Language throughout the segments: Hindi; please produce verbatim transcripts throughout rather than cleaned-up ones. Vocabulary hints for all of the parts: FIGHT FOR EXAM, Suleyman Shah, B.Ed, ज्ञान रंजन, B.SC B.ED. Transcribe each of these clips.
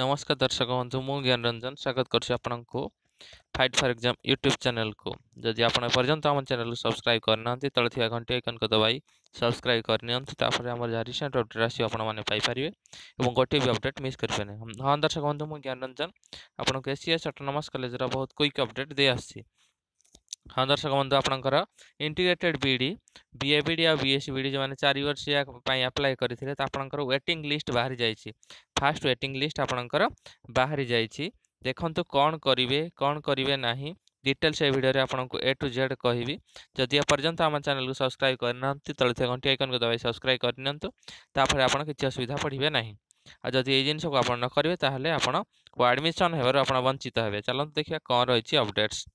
नमस्कार दर्शक बंधु मु ज्ञान रंजन स्वागत करछी fight for exam YouTube channel को। जदि आप पर्यटन आम चैनल को सब्सक्राइब करना तले घंटी आइकन को दबाई सब्सक्राइब करनी रिसेंट अपडेट आस पारे और गोटे भी अपडेट मिस करें। हाँ दर्शक बंधु मु ज्ञान रंजन आपन को एस सी ऑटोनॉमस कॉलेज बहुत क्विक अपडेट दे आसी। हाँ दर्शक बंधु आपंकर इंटीग्रेटेड बीडी बीए बीडी और बीएससी बीडी जो मैंने चार वर्षिया अप्लाई करते आपंकर वेटिंग लिस्ट बाहरी जाइए। फास्ट वेटिंग लिस्ट आपंकर बाहरी जाइए। देखंतु कौन करिवे कौन करिवे नाही डिटेल से वीडियो रे आपनको ए टू जेड कहबी। जदि एपर्यंत आम चैनल को सब्सक्राइब करना तले घंटी आइकन को दबाई सब्सक्राइब करनी आपड़ किसी असुविधा पड़े ना। और जदि ये जिनस को आप न करेंगे ताहले आपन को एडमिशन हेबार आपन वंचित हेबे। चलत देखिए कौन रही अपडेट्स।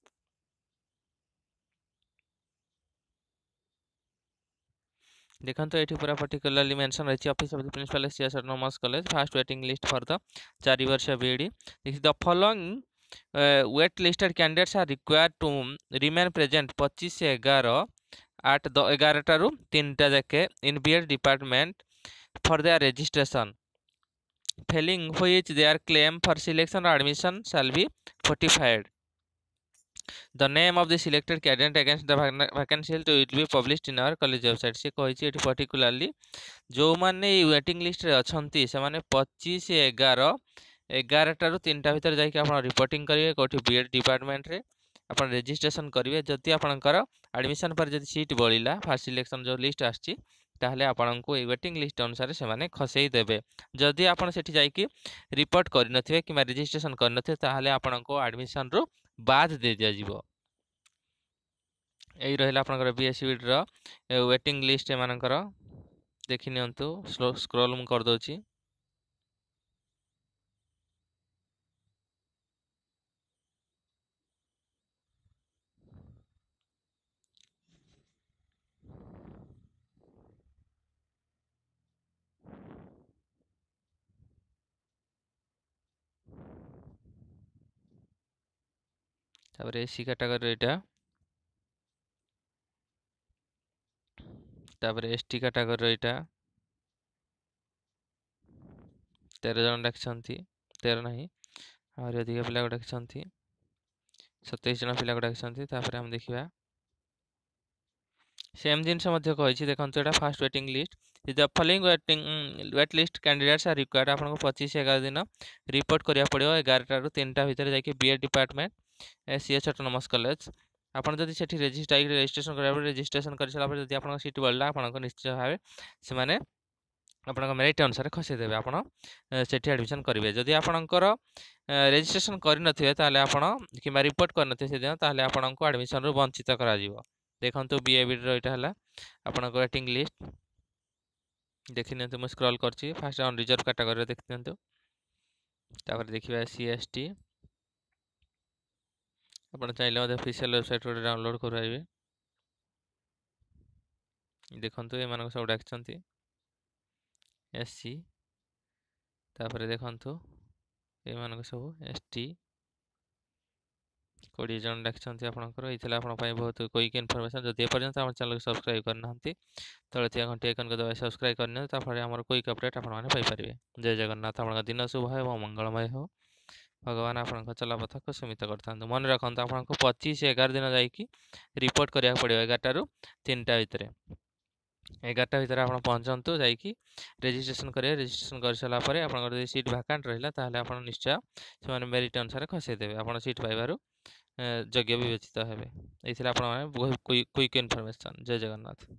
देखो ये पूरा पर्टिकुलरली मेंशन रही office of the principal SC autonomous college fast waiting list for the चार वर्षिया BD. The following wait listed candidates are required to remain present पच्चीस एगार आठ एगारटू तीन टा जाके in BEd department for their registration. Failing which their claim for selection और admission shall be fortified. The name of the selected candidate against the vacancy will be published in our college website। से कही पर्टिकुलाली जो मैंने वेटिंग लिस्ट अच्छे से मैंने पच्चीस एगार एगारटू तीन टा भर जाइए रिपोर्टिंग करेंगे कौटी बीएड डिपार्टमेंट रे आप रजिस्ट्रेशन करेंगे। जदि आपंकर एडमिशन पर जब सीट बढ़ला फास्ट सिलेक्शन जो लिस्ट आसी ताहले आपनको वेटिंग लिस्ट अनुसार से माने खसई देबे। जदि आपन सेठी जाइकी रिपोर्ट करि नथिबे कि रजिस्ट्रेशन करि नथिबे ताहले आपनको एडमिशन रो बाद दे दिया जीवो। एई रहला आपनकर बीएससी बीएड रो वेटिंग लिस्ट एमानकर देखि नियंतु। स्लो स्क्रॉल कर दोची। तापर एसी कैटेगरी एटा तापर एसटी कैटेगरी एटा तेरह जन डाकछंती तेरह नहीं और अधिक पिला को डाकछंती सत्ताईस जन पिला को डाकछंती। तापर हम देखिबा सेम जिनस मध्ये कहिछि। देखंतु एटा fast waiting list. The following waiting wait list candidates are required आपन को पच्चीस एगार दिन रिपोर्ट करिया पड़ियो एगारटा रु तीन टा भीतर जाके BEd department SC autonomous college आपन जदि सेठी रजिस्ट्राइक रजिस्ट्रेशन करा रजिस्ट्रेशन कर सला पर जदि आपन सीट बळला आपन निश्चय भाव से माने आपन मेरिट अनुसार खसे देबे। आपन सेठी एडमिशन करिवे। जदि आपनकर रजिस्ट्रेशन करि नथिबे ताले आपन किमा रिपोर्ट कर नथिबे से दिन ताले आपनको एडमिशन रो वंचित करा जीवो। देखंतु बीएबी रो एटा हला आपनको वेटिंग लिस्ट देखिने त मु स्क्रॉल करछि। फर्स्ट राउंड रिजर्व कैटेगरी रे देखिनतु। तापर देखिबा सीएसटी अपन चाहिए ऑफिशियल वेबसाइट गोटे डाउनलोड कराइबे। देखंतु ए मानको सब डाकछंती एससी तापर देखंतु ए मानको सब एसटी बीस जन डाकछंती। आपनकर एथिला आपन पई बहुत क्विक इनफॉरमेशन। जदि एपर्यंत हम चैनल को सब्सक्राइब करनाहंती तले थिया घंटी आइकन को दबाई सब्सक्राइब करने तापर हमर क्विक अपडेट आपन माने पाई परिबे। जय जगन्नाथ। आपनका दिन शुभ हो एवं मंगलमय हो। भगवान आपंक चलापथ को सीमित करता। मन रखता आपको पच्चीस एगार दिन जाकि रिपोर्ट करा पड़ो एगारटू तीन टा भितर एगारटा भितर आप पहुँचतु जाकि रजिस्ट्रेशन करेंगे। रजिस्ट्रेशन कर सारापर आप सीट भाकांट रहा आप निश्चय से मेरीट अनुसार खसईदेवे। आप सीट पाइबार योग्य विवेचित होते। ये आप क्विक इनफॉरमेशन। जय जगन्नाथ।